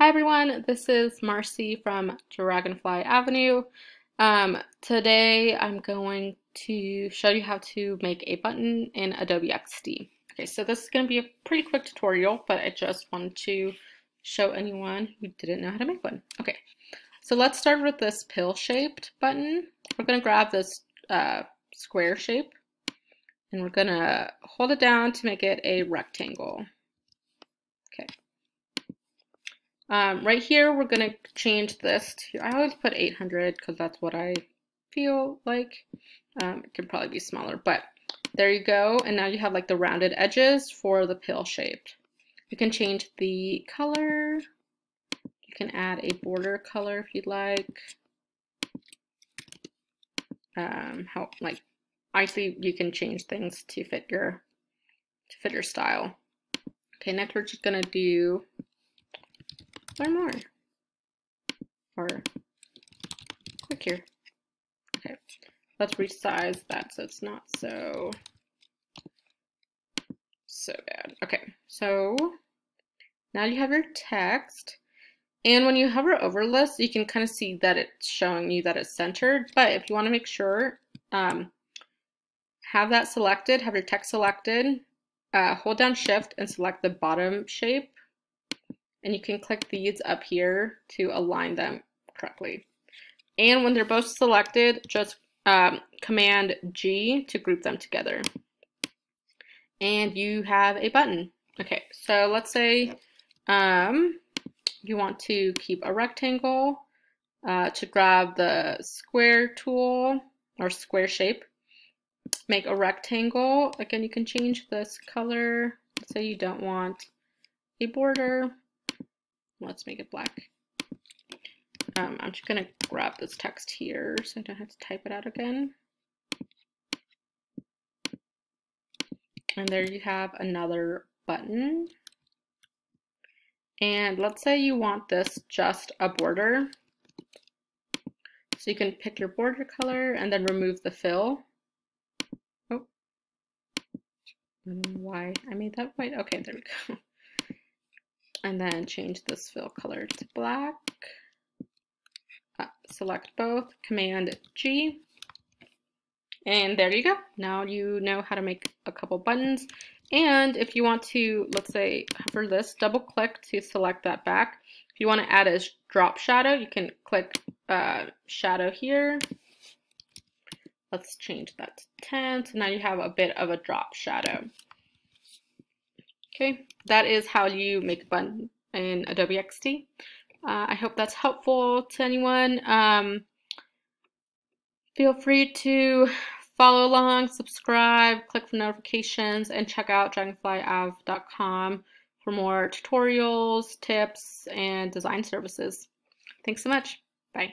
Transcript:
Hi everyone, this is Marcy from Dragonfly Avenue. Today I'm going to show you how to make a button in Adobe XD. Okay, so this is going to be a pretty quick tutorial, but I just wanted to show anyone who didn't know how to make one. Okay, so let's start with this pill-shaped button. We're going to grab this square shape and we're going to hold it down to make it a rectangle. Okay. Right here, we're going to change this to, I always put 800 because that's what I feel like. It could probably be smaller, but there you go. And now you have like the rounded edges for the pill shaped. You can change the color. You can add a border color if you'd like. You can change things to fit your style. Okay, next we're just going to do learn more, or click here. Okay, let's resize that so it's not so bad. Okay, so now you have your text, and when you hover over this, you can kind of see that it's showing you that it's centered, but if you want to make sure, have that selected, have your text selected, hold down shift and select the bottom shape. And you can click these up here to align them correctly. And when they're both selected, just Command G to group them together. And you have a button. Okay, so let's say you want to keep a rectangle. To grab the square tool or square shape, make a rectangle. Again, you can change this color. Let's say you don't want a border. Let's make it black. I'm just going to grab this text here so I don't have to type it out again. And there you have another button. And let's say you want this just a border. So you can pick your border color and then remove the fill. Oh, I don't know why I made that white. Okay, there we go. And then change this fill color to black. Select both, Command G. And there you go. Now you know how to make a couple buttons. And if you want to, let's say, hover this, double click to select that back. If you want to add a drop shadow, you can click shadow here. Let's change that to 10. So now you have a bit of a drop shadow. Okay, that is how you make a button in Adobe XD. I hope that's helpful to anyone. Feel free to follow along, subscribe, click for notifications, and check out dragonflyav.com for more tutorials, tips, and design services. Thanks so much. Bye.